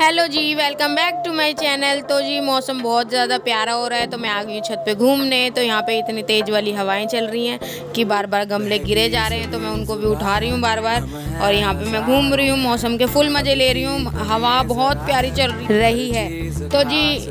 Hello जी, welcome back to my channel. तो जी मौसम बहुत ज़्यादा प्यारा हो रहा है, तो मैं आ गई हूँ छत पे घूमने। तो यहाँ पे इतनी तेज़ वाली हवाएं चल रही हैं कि बार बार गमले गिरे जा रहे हैं, तो मैं उनको भी उठा रही हूँ बार बार। और यहाँ पे मैं घूम रही हूँ, मौसम के फुल मज़े ले रही हूँ, हवा बहुत प्यारी चल रही है। तो जी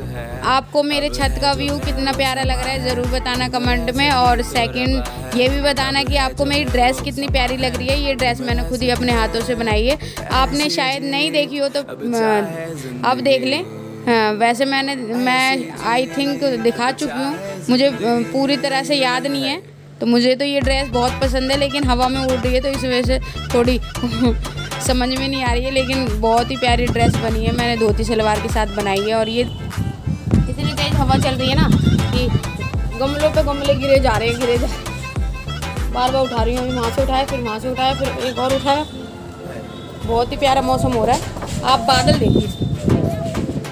आपको मेरे छत का व्यू कितना प्यारा लग रहा है ज़रूर बताना कमेंट में। और सेकेंड ये भी बताना कि आपको मेरी ड्रेस कितनी प्यारी लग रही है। ये ड्रेस मैंने खुद ही अपने हाथों से बनाई है, आपने शायद नहीं देखी हो तो अब देख लें। हाँ, वैसे मैं आई थिंक दिखा चुकी हूँ, मुझे पूरी तरह से याद नहीं है। तो मुझे तो ये ड्रेस बहुत पसंद है, लेकिन हवा में उड़ रही है तो इस वजह से थोड़ी समझ में नहीं आ रही है, लेकिन बहुत ही प्यारी ड्रेस बनी है। मैंने धोती सलवार के साथ बनाई है। और ये इतनी तेज हवा चल रही है ना कि गमलों पे गमले गिरे जा रहे हैं। बार बार उठा रही हूँ, अभी वहाँ से उठाया, फिर वहाँ से उठाया, फिर एक और उठाया। बहुत ही प्यारा मौसम हो रहा है। आप बादल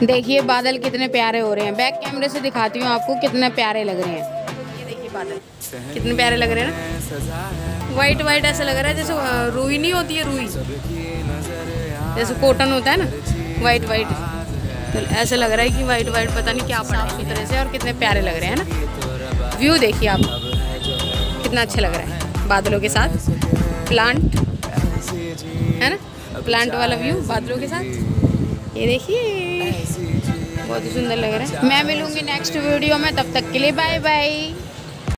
देखिए बादल कितने प्यारे हो रहे हैं। बैक कैमरे से दिखाती हूँ आपको कितने प्यारे लग रहे हैं। ये देखिए बादल कितने प्यारे लग रहे हैं ना, वाइट वाइट ऐसा लग रहा है जैसे रुई नहीं होती है, रुई जैसे कॉटन होता है ना, वाइट वाइट। तो ऐसा लग रहा है कि वाइट वाइट पता नहीं क्या पड़ा है तरह से, और कितने प्यारे लग रहे हैं ना। व्यू देखिए आप कितना अच्छा लग रहा है बादलों के साथ, प्लांट है ना, प्लांट वाला व्यू बादलों के साथ। ये देखिए बहुत ही सुंदर लग रहा है। मैं मिलूंगी नेक्स्ट वीडियो में, तब तक के लिए बाय बाय।